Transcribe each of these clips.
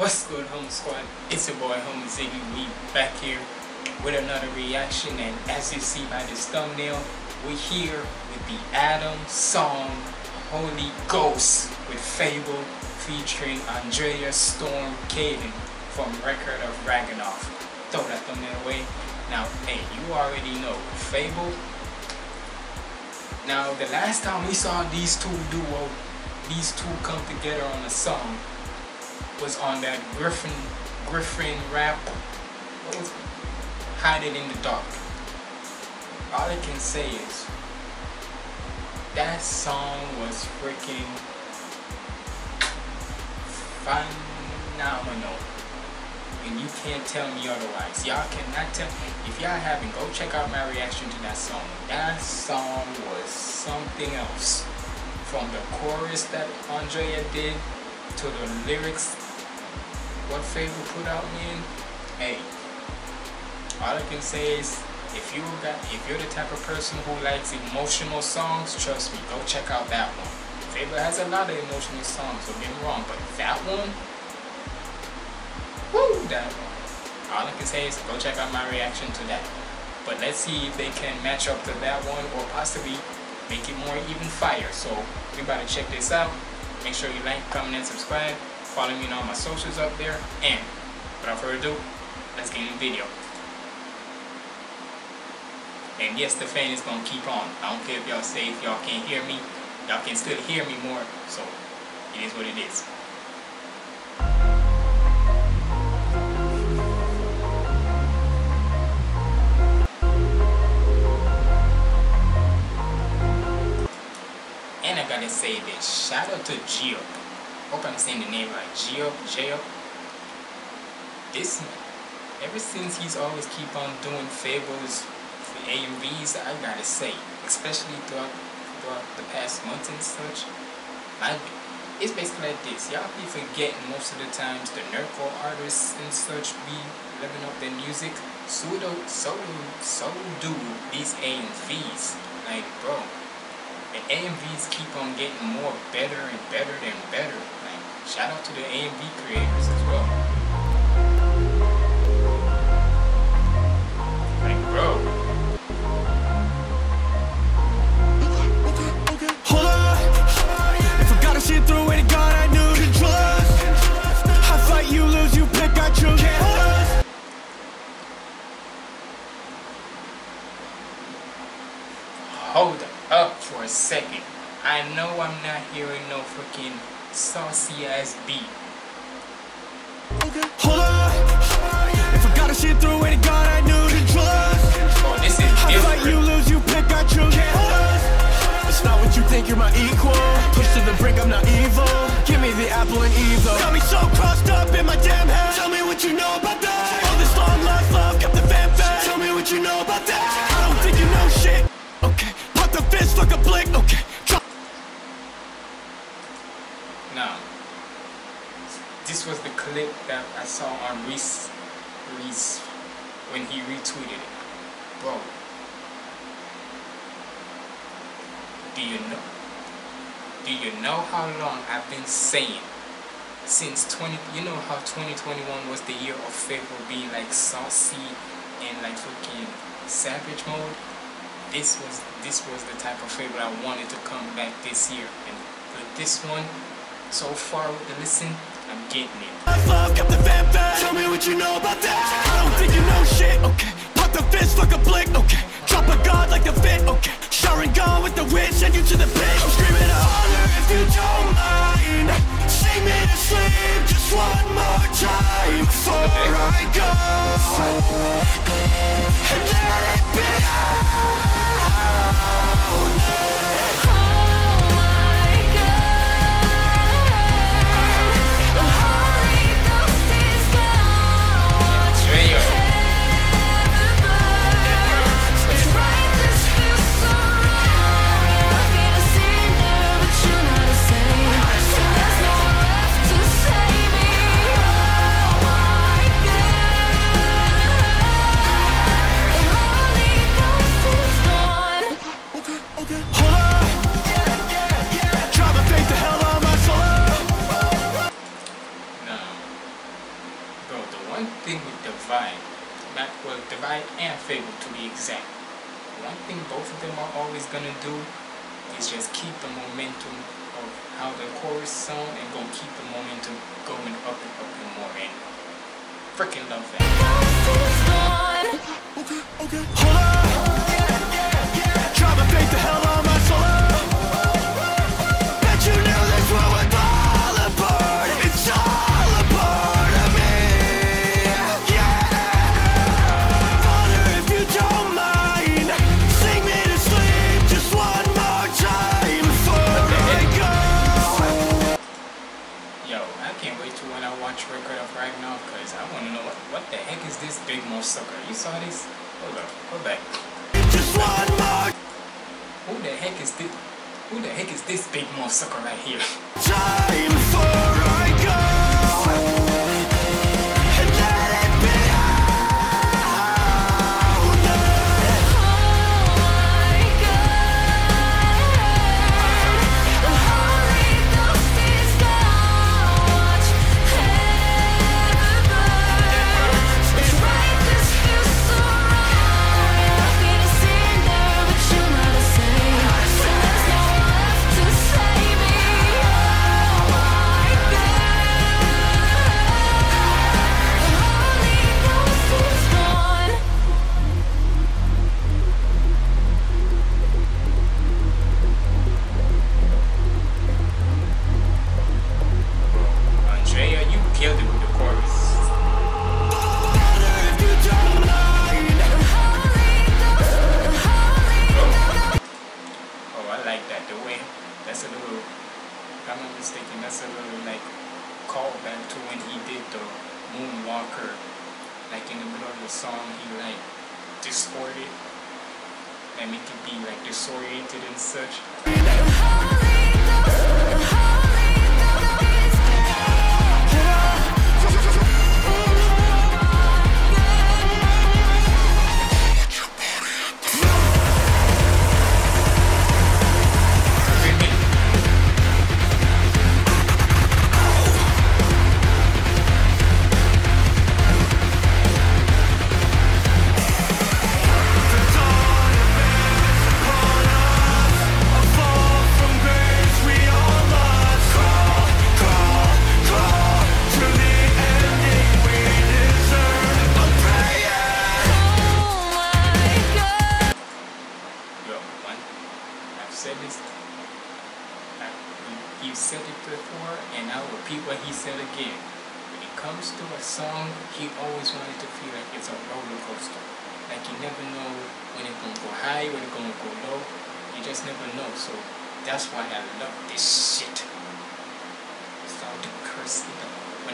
What's good, Home Squad? It's your boy, Humble Ziggy. We back here with another reaction, and as you see by this thumbnail, we're here with the Adam song Holy Ghost with FabvL featuring Andrea Storm Kaden from Record of Ragnarok. Throw that thumbnail away. Now, hey, you already know FabvL. Now, the last time we saw these two come together on a song was on that Griffin rap, what was it? Hide It in the Dark. All I can say is that song was freaking phenomenal, and you can't tell me otherwise. Y'all cannot tell me. If y'all haven't, go check out my reaction to that song. That song was something else. From the chorus that Andrea did to the lyrics what FabvL put out in, hey, all I can say is if you're the type of person who likes emotional songs, trust me, go check out that one. FabvL has a lot of emotional songs, don't get me wrong, but that one, woo, that one. All I can say is go check out my reaction to that. But let's see if they can match up to that one or possibly make it more even fire. So we better check this out. Make sure you like, comment, and subscribe. Follow me on all my socials up there. And without further ado, let's get in the video. And yes, the fan is gonna keep on. I don't care if y'all say, if y'all can't hear me, y'all can still hear me more. So it is what it is. Say this, shout out to Gio. Hope I'm saying the name right. Gio. This man, ever since he's always keep on doing FabvL's AMVs, I gotta say, especially throughout the past months and such, like, it's basically like this. Y'all be forgetting most of the times the nerdcore artists and such be living up their music. So do these AMVs. Like, bro. And AMVs keep on getting more better and better than better. Like, shout out to the AMV creators as well. Like, bro. Hold on. If I got a shit through it, God, I knew the drugs. I fight, you lose, you pick, I choose. Can't hold us. Hold up. For a second, I know I'm not hearing no freaking saucy ass beat. Okay. Hold on. If I got a shit through it, God, I knew the drugs. Oh, this is different. I fight, you lose, you pick, I choose. Can't hold us. It's not what you think, you're my equal. Push to the brink, I'm not evil. Give me the apple and Eve though. Got me so crossed up in my damn head. Tell me what you know about that. All this long life, love kept the fan fed. Tell me what you know about that. I don't think you know shit. Okay. The fist like a blick, okay. Now, this was the clip that I saw on Reese when he retweeted it. Bro, do you know how long I've been saying since you know how 2021 was the year of FabvL being like saucy and like fucking savage mode? This was the type of FabvL I wanted to come back this year, and with this one, so far with the listen, I'm getting it. Love kept the fan fed. Tell me what you know about that. I don't think you know shit. Okay, pop the fist like a blick. Okay, drop a guard like a fit. Okay, showering gone with the wind, send you to the pit. I'm screaming out, holler if you don't mind. See me to sleep just one more time before I go. And let it be out. one thing with Divide, well, Divide and FabvL to be exact, one thing both of them are always going to do is just keep the momentum of how the chorus song and going to keep the momentum going up and up and more, and freaking love that. Okay. Try to take the hell out of my soul. Bet you knew this world was all apart. It's all a part of me. Yeah. Honor, if you don't mind, sing me to sleep just one more time before I go. Yo, I can't wait to when I watch Record of Ragnarok, because I want to know what the heck is this big motherfucker. You saw this? Hold up, go back. Just one more. Who the heck is this? Who the heck is this big motherfucker right here? Time before I go, and let it be disoriented and such.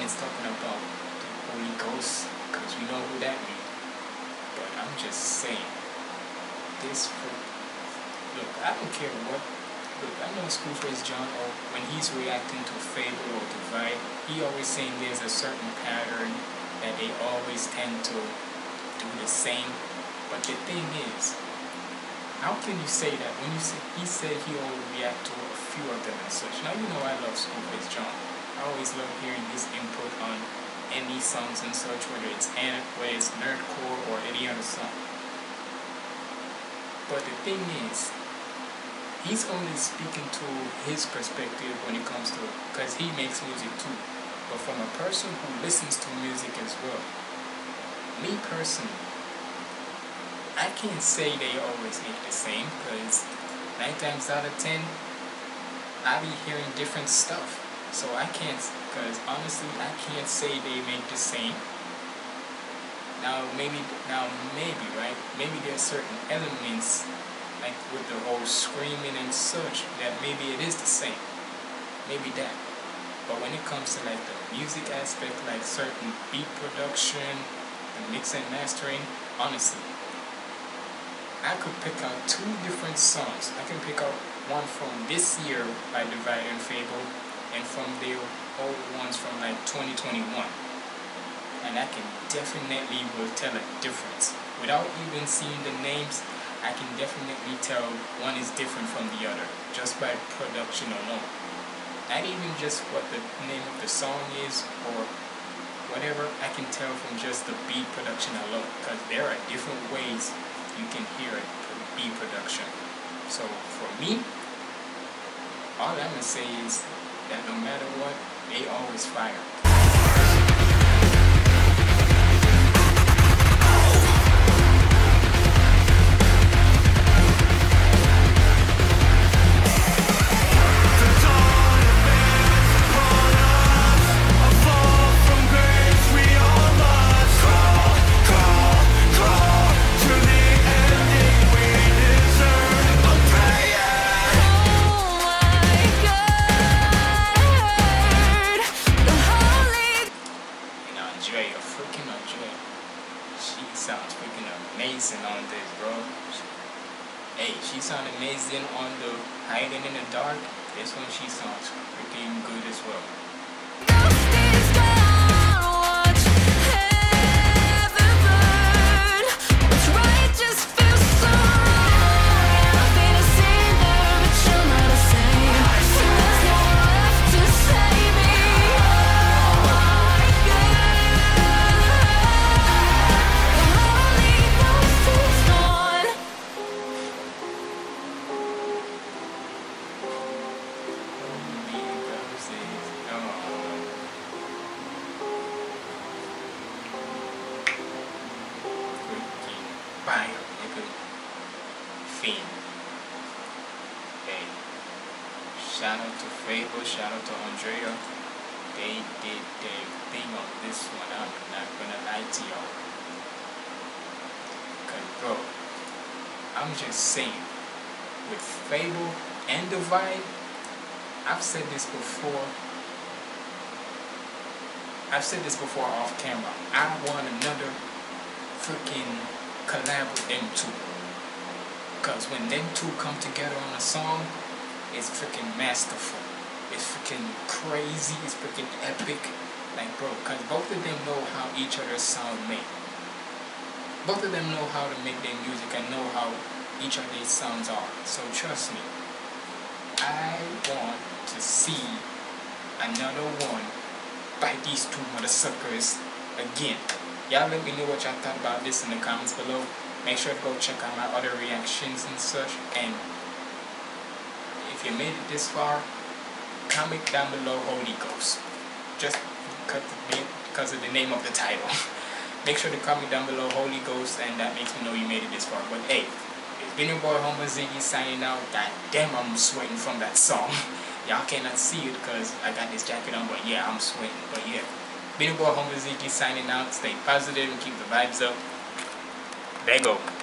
Talking about the Holy Ghost, because we know who that means. But I'm just saying, this fool, look, I don't care what, look, I know school phrase John O, when he's reacting to FabvL or Divide, he always saying there's a certain pattern that they always tend to do the same. But the thing is, how can you say that when you say, he said he only react to a few of them and such. Now you know I love school phrase John. I always love hearing his input on any songs and such, whether it's nerdcore, or any other song. But the thing is, he's only speaking to his perspective when it comes to, because he makes music too. But from a person who listens to music as well, me personally, I can't say they always make the same, because 9 times out of 10, I be hearing different stuff. So I can't, because honestly, I can't say they make the same. Now maybe, right? Maybe there's certain elements, like with the whole screaming and such, that maybe it is the same. Maybe that. But when it comes to like the music aspect, like certain beat production, the mix and mastering, honestly, I could pick out 2 different songs. I can pick out one from this year by Divide and FabvL, and from their old ones from like 2021, and I can definitely will tell a difference without even seeing the names. I can definitely tell one is different from the other just by production alone, not even just what the name of the song is or whatever, I can tell from just the beat production alone, because there are different ways you can hear a beat production. So for me, all I'm gonna say is that no matter what, they always fire. She sounded amazing on the Hiding in the Dark. This one, she sounds freaking good as well. Shout out to FabvL, shout out to Andrea. They did their thing on this one. I'm not gonna lie to y'all. Cause bro, I'm just saying, with FabvL and Divide, I've said this before. I've said this before off camera. I want another freaking collab with them two. Cause when them two come together on a song, it's freaking masterful. It's freaking crazy. It's freaking epic. Like bro, cause both of them know how each other's sound made. Both of them know how to make their music and know how each other's sounds are. So trust me, I want to see another one by these two mother suckers again. Y'all let me know what y'all thought about this in the comments below. Make sure to go check out my other reactions and such. And if you made it this far, comment down below Holy Ghost, just because of the name of the title. Make sure to comment down below Holy Ghost, and that makes me know you made it this far. But hey, it's been your boy Humble Ziggy signing out. God damn, I'm sweating from that song. Y'all cannot see it because I got this jacket on, but yeah, I'm sweating. But yeah, been your boy Humble Ziggy signing out. Stay positive and keep the vibes up. There you go.